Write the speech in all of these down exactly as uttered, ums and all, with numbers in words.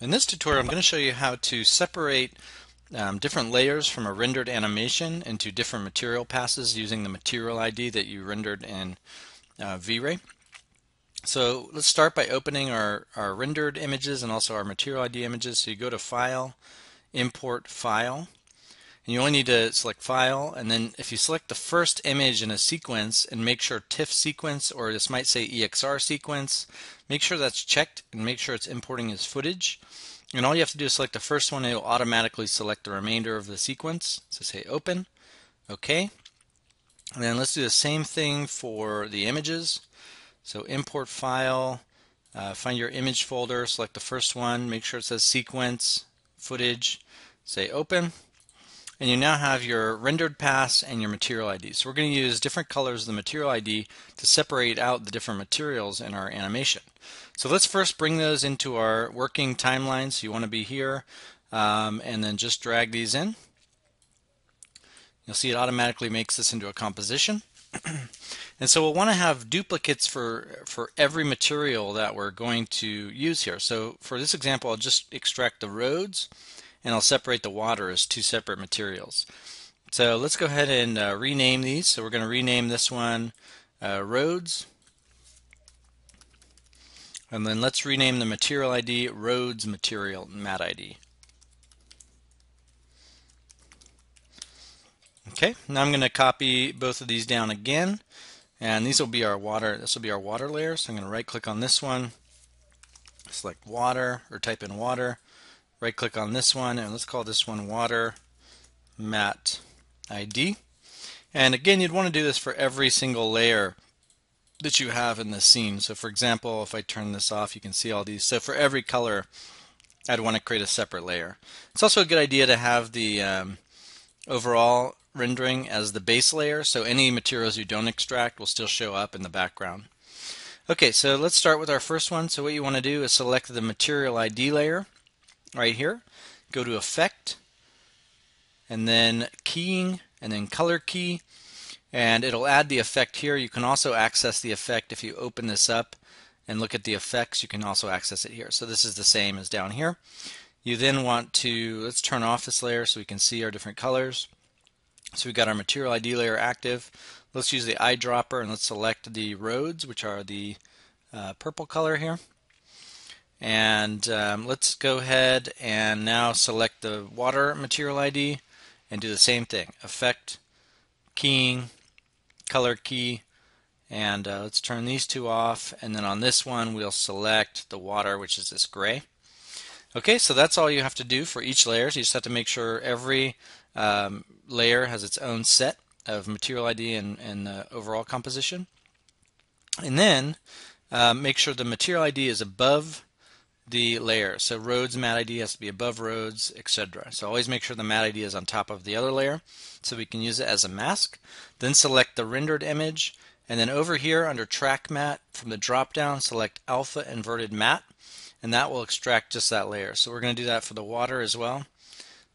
In this tutorial, I'm going to show you how to separate um, different layers from a rendered animation into different material passes using the material I D that you rendered in uh, V-Ray. So let's start by opening our, our rendered images and also our material I D images. So you go to File, Import File, and you only need to select File, and then if you select the first image in a sequence and make sure TIFF sequence, or this might say E X R sequence, make sure that's checked and make sure it's importing as footage. And all you have to do is select the first one and it will automatically select the remainder of the sequence. So say Open, OK. And then let's do the same thing for the images. So Import File, uh, find your image folder, select the first one, make sure it says Sequence, Footage, say Open. And you now have your rendered pass and your material I D. So we're going to use different colors of the material I D to separate out the different materials in our animation. So let's first bring those into our working timeline. So you want to be here um, and then just drag these in. You'll see it automatically makes this into a composition. And so we'll want to have duplicates for, for every material that we're going to use here. So for this example, I'll just extract the roads, and I'll separate the water as two separate materials. So let's go ahead and uh, rename these. So we're going to rename this one uh, roads, and then let's rename the material I D roads material mat I D. Okay, now I'm going to copy both of these down again, and these will be our water. This will be our water layer. So I'm going to right click on this one, select water, or type in water. Right click on this one, and let's call this one water mat I D. And again, you'd want to do this for every single layer that you have in the scene. So for example, if I turn this off, you can see all these. So for every color, I'd want to create a separate layer. It's also a good idea to have the um, overall rendering as the base layer, so any materials you don't extract will still show up in the background. Okay, so let's start with our first one. So what you want to do is select the material I D layer. Right here, go to Effect, and then Keying, and then Color Key, and it'll add the effect here. You can also access the effect if you open this up and look at the effects. You can also access it here. So this is the same as down here. You then want to, let's turn off this layer so we can see our different colors. So we've got our material I D layer active. Let's use the eyedropper and let's select the roads, which are the uh, purple color here. And um, let's go ahead and now select the water material I D and do the same thing. Effect, Keying, Color Key, and uh, let's turn these two off. And then on this one, we'll select the water, which is this gray. Okay, so that's all you have to do for each layer. So you just have to make sure every um, layer has its own set of material I D and, and the overall composition. And then uh, make sure the material I D is above the layer. So roads mat I D has to be above roads, et cetera. So always make sure the mat I D is on top of the other layer so we can use it as a mask. Then select the rendered image, and then over here under track mat, from the drop down select alpha inverted mat, and that will extract just that layer. So we're going to do that for the water as well.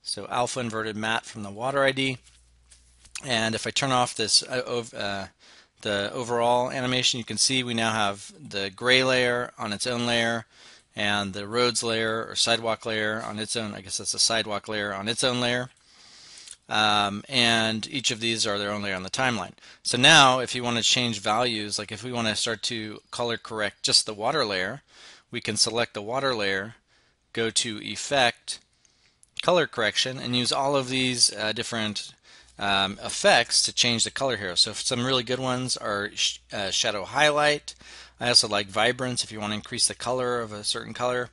So alpha inverted mat from the water I D. And if I turn off this uh, uh, the overall animation, you can see we now have the gray layer on its own layer, and the roads layer or sidewalk layer on its own, I guess that's a sidewalk layer on its own layer. Um, and each of these are their own layer on the timeline. So now if you want to change values, like if we want to start to color correct just the water layer, we can select the water layer, go to Effect, Color Correction, and use all of these uh, different um, effects to change the color here. So some really good ones are sh uh, shadow highlight. I also like vibrance if you want to increase the color of a certain color.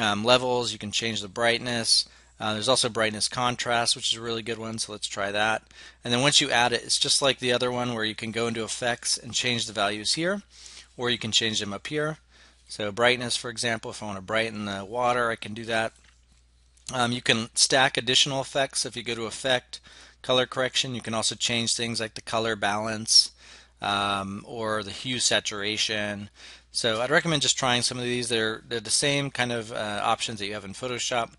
Um, levels, you can change the brightness. Uh, there's also brightness contrast, which is a really good one, so let's try that. And then once you add it, it's just like the other one where you can go into effects and change the values here, or you can change them up here. So brightness, for example, if I want to brighten the water, I can do that. Um, you can stack additional effects. If you go to Effect, Color Correction, you can also change things like the color balance, Um, or the hue saturation. So I'd recommend just trying some of these. They're, they're the same kind of uh, options that you have in Photoshop.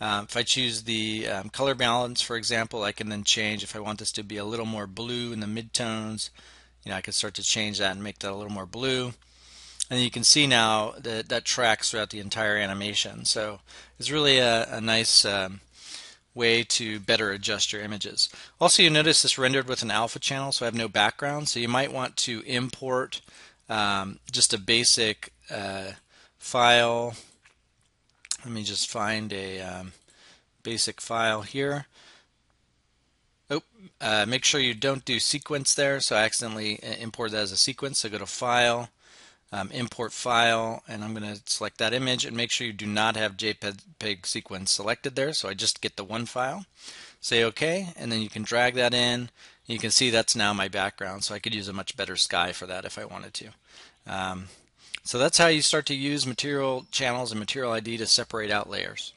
Um, if I choose the um, color balance, for example, I can then change if I want this to be a little more blue in the midtones. You know, I could start to change that and make that a little more blue. And you can see now that that tracks throughout the entire animation. So it's really a, a nice um, way to better adjust your images. Also, you notice this rendered with an alpha channel, so I have no background. So you might want to import um, just a basic uh, file. Let me just find a um, basic file here. Oh, uh, make sure you don't do sequence there. So I accidentally imported that as a sequence. So go to File, um, Import File, and I'm going to select that image, and make sure you do not have JPEG sequence selected there. So I just get the one file. Say OK, and then you can drag that in. You can see that's now my background. So I could use a much better sky for that if I wanted to. Um, so that's how you start to use material channels and material I D to separate out layers.